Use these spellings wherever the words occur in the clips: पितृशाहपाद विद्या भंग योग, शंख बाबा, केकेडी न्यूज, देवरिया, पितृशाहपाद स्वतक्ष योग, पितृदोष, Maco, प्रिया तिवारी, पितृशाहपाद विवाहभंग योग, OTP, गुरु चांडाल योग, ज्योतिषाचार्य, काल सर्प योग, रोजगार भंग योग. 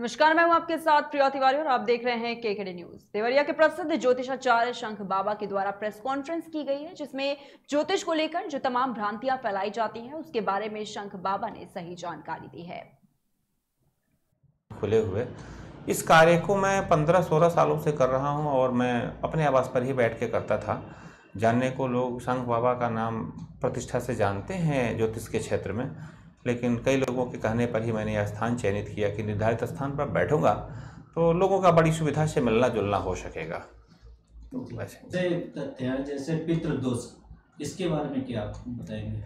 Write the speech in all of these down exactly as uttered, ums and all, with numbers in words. नमस्कार, मैं हूं आपके साथ प्रिया तिवारी और आप देख रहे हैं केकेडी न्यूज। देवरिया के प्रसिद्ध ज्योतिषाचार्य शंख बाबा के द्वारा प्रेस कॉन्फ्रेंस की गई है, जिसमें ज्योतिष को लेकर जो तमाम भ्रांतियां फैलाई जाती हैं उसके बारे में शंख बाबा ने सही जानकारी दी है। खुले हुए इस कार्य को मैं पंद्रह सोलह सालों से कर रहा हूँ और मैं अपने आवास पर ही बैठ के करता था। जानने को लोग शंख बाबा का नाम प्रतिष्ठा से जानते हैं ज्योतिष के क्षेत्र में, लेकिन कई लोगों के कहने पर ही मैंने यह स्थान चयनित किया कि निर्धारित स्थान पर बैठूंगा तो लोगों का बड़ी सुविधा से मिलना जुलना हो सकेगा। तो तथ्य जैसे पितृदोष, इसके बारे में क्या आप बताएंगे?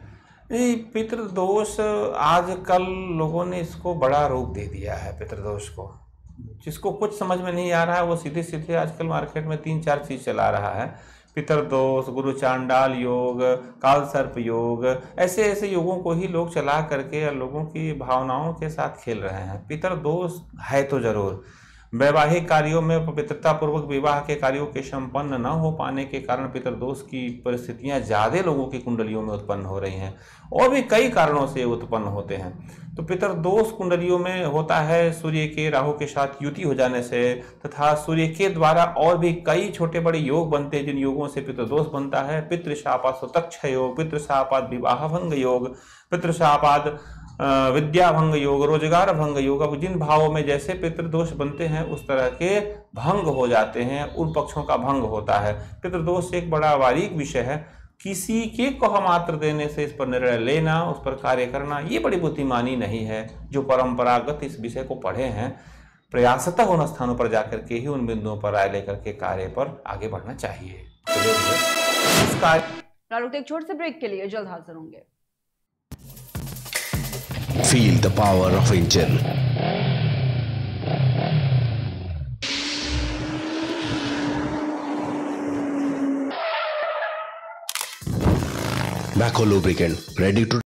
ये पितृदोष आजकल लोगों ने इसको बड़ा रूप दे दिया है। पितृदोष को जिसको कुछ समझ में नहीं आ रहा है वो सीधे सीधे आजकल मार्केट में तीन चार चीज चला रहा है। पितृदोष, गुरु चांडाल योग, काल सर्प योग, ऐसे ऐसे योगों को ही लोग चला करके लोगों की भावनाओं के साथ खेल रहे हैं। पितृदोष है तो ज़रूर। वैवाहिक कार्यों में पितृतापूर्वक विवाह के कार्यों के संपन्न न हो पाने के कारण पितृदोष की परिस्थितियां ज़्यादा लोगों की कुंडलियों में उत्पन्न हो रही हैं और भी कई कारणों से उत्पन्न होते हैं। तो पितृदोष कुंडलियों में होता है सूर्य के राहु के साथ युति हो जाने से तथा सूर्य के द्वारा और भी कई छोटे बड़े योग बनते हैं जिन योगों से पितृदोष बनता है। पितृशाहपाद स्वतक्ष योग, पितृशाहपाद विवाहभंग योग, पितृशाहपाद विद्या भंग योग, रोजगार भंग योग। अब जिन भावों में जैसे पितृदोष बनते हैं उस तरह के भंग हो जाते हैं, उन पक्षों का भंग होता है। पितृदोष एक बड़ा बारीक विषय है। किसी के कोह मात्र देने से इस पर निर्णय लेना, उस पर कार्य करना, ये बड़ी बुद्धिमानी नहीं है। जो परंपरागत इस विषय को पढ़े हैं प्रयासतः उन स्थानों पर जाकर के ही उन बिंदुओं पर राय लेकर के कार्य पर आगे बढ़ना चाहिए। एक छोटे से ब्रेक के लिए जल्द हाजिर होंगे। Feel the power of Indian. Maco lubricant ready to